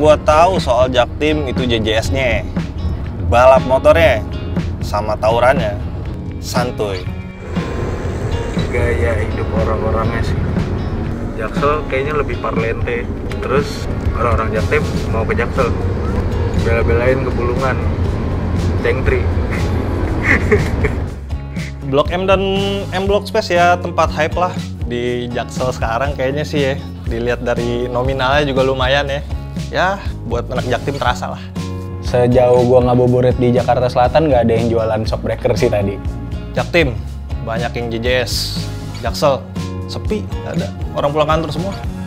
gue tahu soal Jaktim itu JJS-nya, balap motornya, sama tawurannya. Santuy. Gaya hidup orang-orangnya sih. Jaksel kayaknya lebih parlente. Terus orang-orang Jaktim mau ke Jaksel, bela-belain ke Bulungan, Tengtri. Blok M dan M Bloc Space ya tempat hype lah di Jaksel sekarang kayaknya sih ya. Dilihat dari nominalnya juga lumayan ya. Ya buat anak Jaktim terasa lah. Sejauh gua ngabuburit di Jakarta Selatan nggak ada yang jualan shop breaker sih tadi. Jaktim banyak yang JJS, Jaksel sepi, ada orang pulang kantor semua.